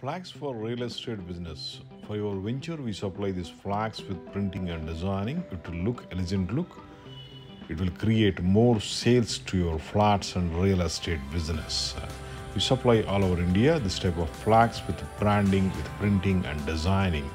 Flags for real estate business. For your venture, we supply these flags with printing and designing. It will look elegant look. It will create more sales to your flats and real estate business. We supply all over India this type of flags with branding, with printing and designing.